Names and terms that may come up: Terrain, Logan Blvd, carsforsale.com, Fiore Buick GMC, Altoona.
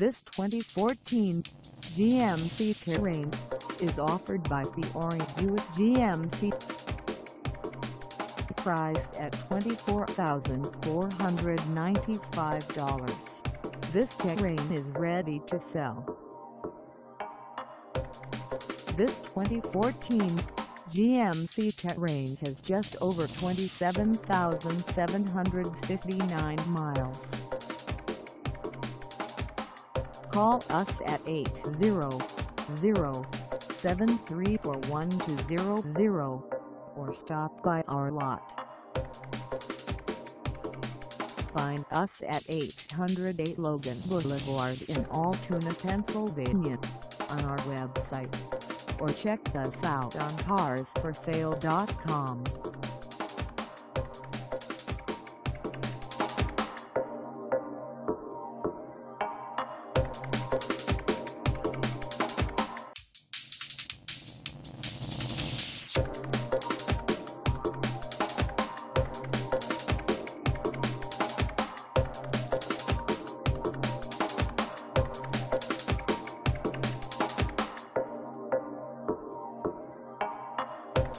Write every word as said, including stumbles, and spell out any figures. This twenty fourteen G M C Terrain is offered by Fiore Buick G M C. Priced at twenty-four thousand four hundred ninety-five dollars, this Terrain is ready to sell. This twenty fourteen G M C Terrain has just over twenty-seven thousand seven hundred fifty-nine miles. Call us at eight zero zero, seven three four, one two zero zero or stop by our lot. Find us at eight hundred eight Logan Boulevard in Altoona, Pennsylvania, on our website, or check us out on cars for sale dot com.